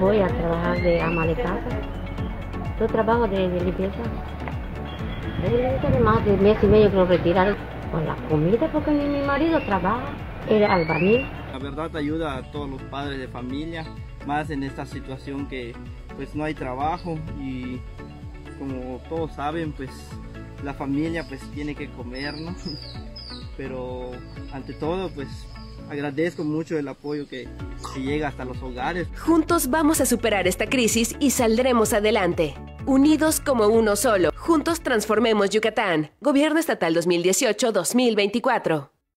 voy a trabajar de ama de casa. Yo trabajo de limpieza. De más de mes y medio que lo retiraron con la comida porque mi marido trabaja, era albañil. La verdad ayuda a todos los padres de familia, más en esta situación que pues no hay trabajo y como todos saben pues la familia pues tiene que comer, ¿no? Pero ante todo pues agradezco mucho el apoyo que llega hasta los hogares. Juntos vamos a superar esta crisis y saldremos adelante. Unidos como uno solo, juntos transformemos Yucatán. Gobierno Estatal 2018-2024.